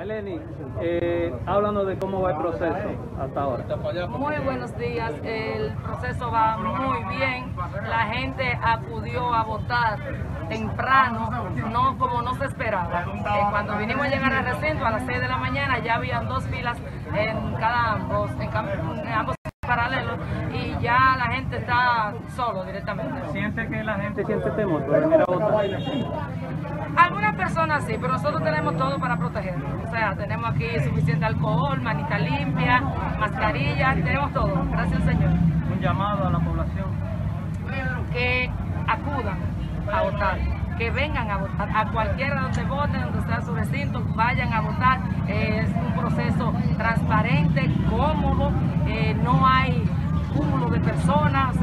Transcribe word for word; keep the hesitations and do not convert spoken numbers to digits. Eleni, eh, háblanos de cómo va el proceso hasta ahora. Muy buenos días, el proceso va muy bien, la gente acudió a votar temprano, no como no se esperaba. Eh, cuando vinimos a llegar al recinto a las seis de la mañana ya habían dos filas en cada ambos, en, en ambos paralelos, y ya la gente está solo directamente. ¿Siente que la gente siente temor por venir a votar? Algunas personas sí, pero nosotros tenemos todo para protegernos. O sea, tenemos aquí suficiente alcohol, manita limpia, mascarillas, tenemos todo. Gracias al Señor. Un llamado a la población. Que acudan a votar, que vengan a votar. A cualquiera donde voten, donde está su recinto, vayan a votar. Es un proceso transparente, cómodo, eh, no hay cúmulo de personas.